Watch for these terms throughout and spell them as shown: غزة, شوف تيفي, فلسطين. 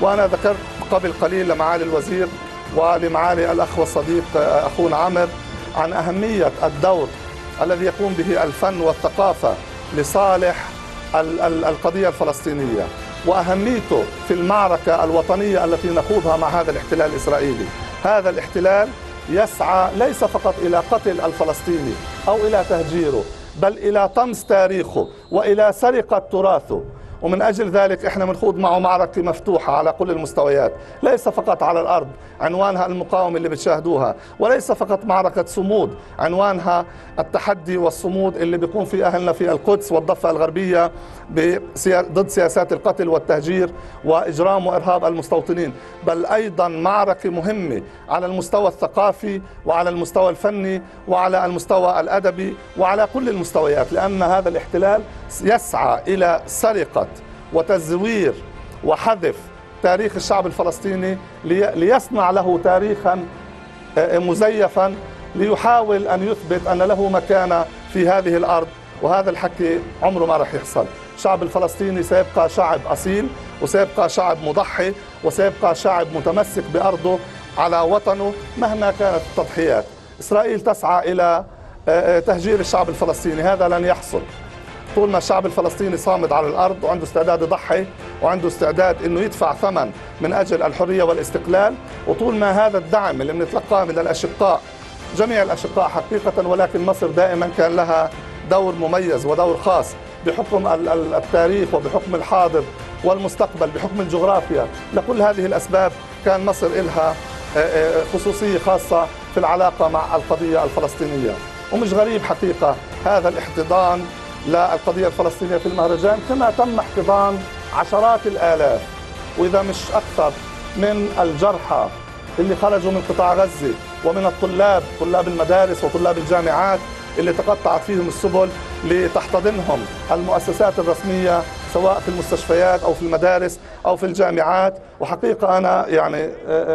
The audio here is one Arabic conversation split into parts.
وأنا ذكرت قبل قليل لمعالي الوزير ولمعالي الأخ والصديق أخونا عمر عن أهمية الدور الذي يقوم به الفن والثقافة لصالح القضية الفلسطينية، وأهميته في المعركة الوطنية التي نخوضها مع هذا الاحتلال الإسرائيلي. هذا الاحتلال يسعى ليس فقط إلى قتل الفلسطيني أو إلى تهجيره، بل إلى طمس تاريخه وإلى سرقة تراثه، ومن أجل ذلك إحنا بنخوض معه معركة مفتوحة على كل المستويات، ليس فقط على الأرض عنوانها المقاومة اللي بتشاهدوها، وليس فقط معركة صمود عنوانها التحدي والصمود اللي بيقوم فيه أهلنا في القدس والضفة الغربية ضد سياسات القتل والتهجير وإجرام وإرهاب المستوطنين، بل أيضا معركة مهمة على المستوى الثقافي وعلى المستوى الفني وعلى المستوى الأدبي وعلى كل المستويات، لأن هذا الاحتلال يسعى إلى سرقة وتزوير وحذف تاريخ الشعب الفلسطيني ليصنع له تاريخا مزيفا، ليحاول أن يثبت أن له مكانة في هذه الأرض. وهذا الحكي عمره ما رح يحصل. الشعب الفلسطيني سيبقى شعب أصيل، وسيبقى شعب مضحي، وسيبقى شعب متمسك بأرضه على وطنه مهما كانت التضحيات. إسرائيل تسعى إلى تهجير الشعب الفلسطيني، هذا لن يحصل طول ما الشعب الفلسطيني صامد على الأرض وعنده استعداد يضحي وعنده استعداد أنه يدفع ثمن من أجل الحرية والاستقلال، وطول ما هذا الدعم اللي بنتلقاه من الأشقاء، جميع الأشقاء حقيقة، ولكن مصر دائما كان لها دور مميز ودور خاص بحكم التاريخ وبحكم الحاضر والمستقبل بحكم الجغرافيا. لكل هذه الأسباب كان مصر إلها خصوصية خاصة في العلاقة مع القضية الفلسطينية، ومش غريب حقيقة هذا الاحتضان للقضية الفلسطينية في المهرجان، كما تم احتضان عشرات الآلاف وإذا مش أكثر من الجرحى اللي خرجوا من قطاع غزة، ومن الطلاب، طلاب المدارس وطلاب الجامعات اللي تقطعت فيهم السبل لتحتضنهم المؤسسات الرسمية سواء في المستشفيات أو في المدارس أو في الجامعات. وحقيقة أنا يعني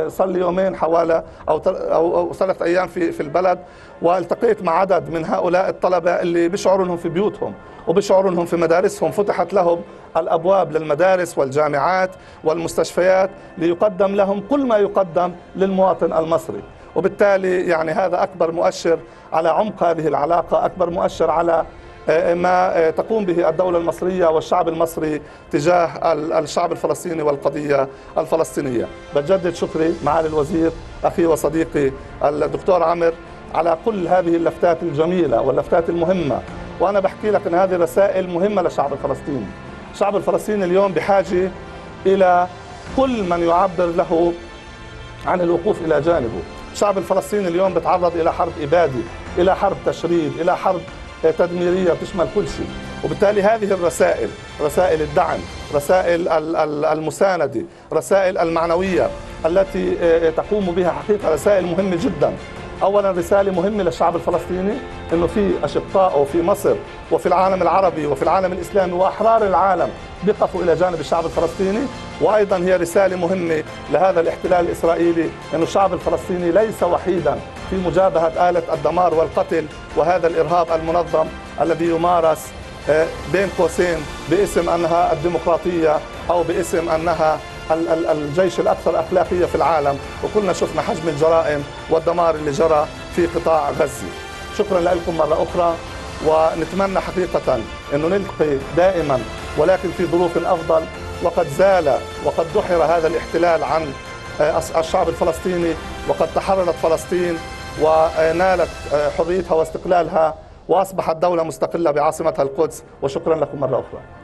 صار لي يومين حوالي أو 3 أيام في البلد، والتقيت مع عدد من هؤلاء الطلبة اللي بيشعروا أنهم في بيوتهم وبيشعروا أنهم في مدارسهم، فتحت لهم الأبواب للمدارس والجامعات والمستشفيات ليقدم لهم كل ما يقدم للمواطن المصري. وبالتالي يعني هذا أكبر مؤشر على عمق هذه العلاقة، أكبر مؤشر على ما تقوم به الدولة المصرية والشعب المصري تجاه الشعب الفلسطيني والقضية الفلسطينية. بجدد شكري معالي الوزير أخي وصديقي الدكتور عمر على كل هذه اللفتات الجميلة واللفتات المهمة، وأنا بحكي لك أن هذه رسائل مهمة للشعب الفلسطيني. الشعب الفلسطيني اليوم بحاجة إلى كل من يعبر له عن الوقوف إلى جانبه. الشعب الفلسطيني اليوم بتعرض إلى حرب إبادي، إلى حرب تشريد، إلى حرب تدميرية تشمل كل شيء، وبالتالي هذه الرسائل، رسائل الدعم، رسائل المساندة، رسائل المعنوية التي تقوم بها حقيقة رسائل مهمة جدا. أولا رسالة مهمة للشعب الفلسطيني أنه في أشقائه في مصر وفي العالم العربي وفي العالم الإسلامي وأحرار العالم بيقفوا إلى جانب الشعب الفلسطيني، وأيضا هي رسالة مهمة لهذا الاحتلال الإسرائيلي أنه الشعب الفلسطيني ليس وحيدا في مجابهة آلة الدمار والقتل وهذا الإرهاب المنظم الذي يمارس بين قوسين باسم أنها الديمقراطية أو باسم أنها الجيش الأكثر أخلاقية في العالم، وكلنا شفنا حجم الجرائم والدمار اللي جرى في قطاع غزة. شكرا لكم مرة أخرى، ونتمنى حقيقة أنه نلقي دائما ولكن في ظروف أفضل. وقد زال وقد دحر هذا الاحتلال عن الشعب الفلسطيني، وقد تحررت فلسطين ونالت حريتها واستقلالها، وأصبحت دولة مستقلة بعاصمتها القدس. وشكرا لكم مرة أخرى.